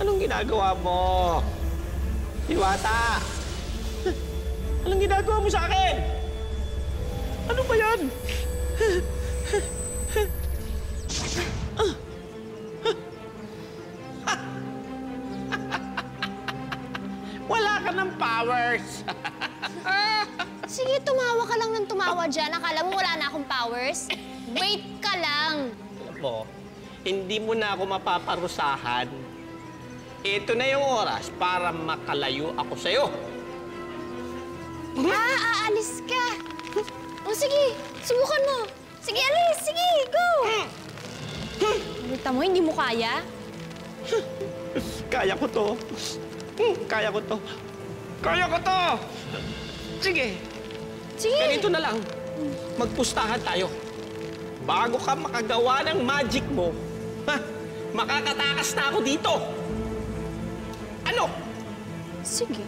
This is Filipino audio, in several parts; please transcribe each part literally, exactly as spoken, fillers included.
Anong ginagawa mo? Diwata! Anong ginagawa mo sa akin? Ano ba yan? Wala ka ng powers! Sige, tumawa ka lang ng tumawa dyan. Akala mo wala na akong powers? Wait ka lang! Alam mo, hindi mo na ako mapaparusahan. Ito na yung oras para makalayo ako sa'yo. Ah, aalis ka! O, sige, subukan mo. Sige, alis! Sige, go! Nakita mo, hindi mo kaya? Kaya ko to. Kaya ko to. Kaya ko to! Sige. Sige. Ganito na lang. Magpustahan tayo. Bago ka makagawa ng magic mo, ha? Makakatakas na ako dito. Ano? Sige.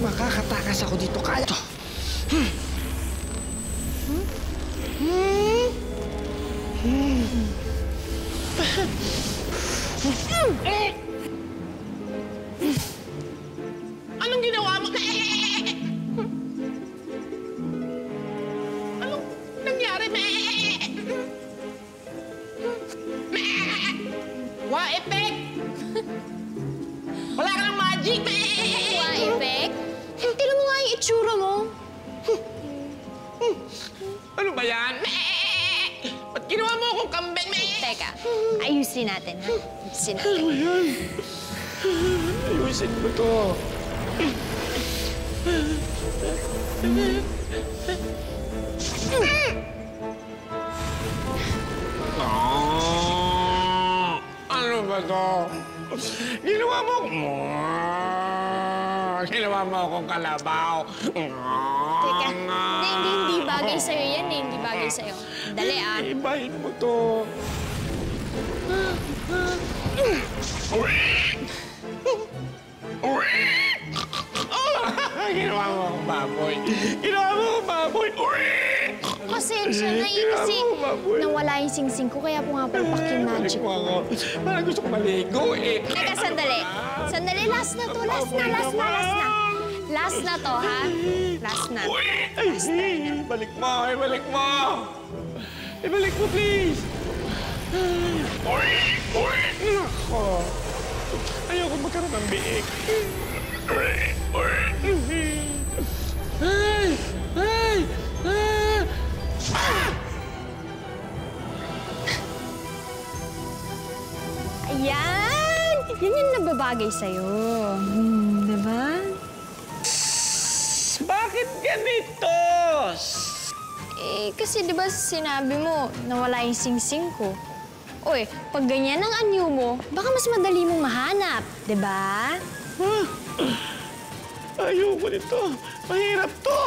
Makakatakas ako dito. Kaya to. Anong ginawa mo? Anong nangyari? Wow, effect! Wala ka ng magic! Wow, effect? Tila mo nga yung itsura mo. Ano ba yan? Ba't ginawa mo akong kambing? Teka, ayusin natin, ha? Ayusin natin. Ano yan? Ayusin mo to. Oh, ano ba to? Ginawa mo akong... Ginawa mo akong kalabaw. Teka, hindi, hindi, hindi bagay sa'yo yan. Hindi bagay sa'yo. Dali, ah. Ibahin mo to. Ginawa mo akong baboy. Ginawa mo akong baboy. Pasensya na yun kasi nawala yung singsing ko, kaya pungapal paking magic. Parang gusto ko maligo eh. Teka, sandali. Sandali, last na to. Last na, last na, last na. Last na to, ha? Last na. Last na. Ibalik mo, ibalik mo. Ibalik mo, please. Ako. Ayaw ko magkaroon ng biik. Ay! Ay! Ay! Ayan! Yan yung nababagay sa'yo. Hmm, diba? Bakit ganito? Eh, kasi diba sinabi mo nawala yung sing-sing ko. Uy, pag ganyan ang anyo mo, baka mas madali mong mahanap, diba? Huh? Ayoko nito. Mahirap to.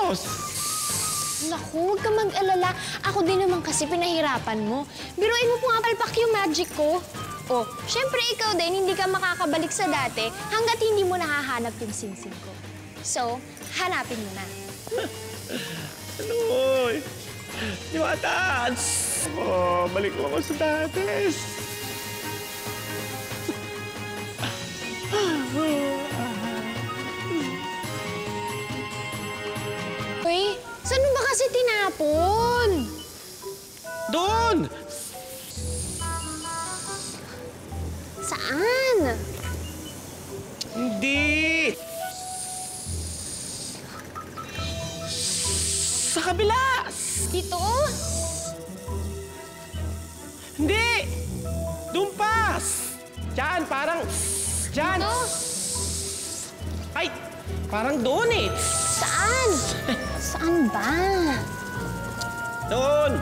Naku, huwag ka mag-alala. Ako din naman kasi pinahirapan mo. Biruin mo pong apalpak yung magic ko. Oh, syempre ikaw din, hindi ka makakabalik sa dati hanggat hindi mo nahahanap yung singsing ko. So, hanapin mo na. Ano mo? Diwata! Oh, balik mo ako sa dati. Uy, saan mo ba kasi tinapon? Doon! Saan? Hindi! Sa kabila! Dito? Hindi! Doon pa! Diyan, parang... Diyan! Dito? Ay! Parang doon eh! Saan? Saan ba? Doon!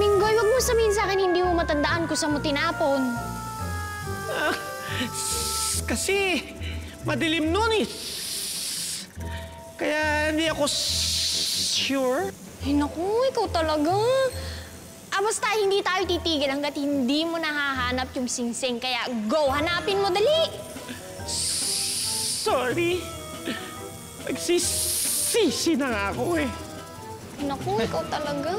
Minggoy, wag mo sabihin sa akin hindi mo matandaan kung saan mo tinapon. Ah, kasi madilim noon eh. Kaya hindi ako sure. Ay, naku, ikaw talaga. Ah, basta hindi tayo titigil hanggat hindi mo nahahanap yung singsing. Kaya go, hanapin mo, dali! Sorry. Nagsisisi na nga ako eh. Naku, ikaw talaga.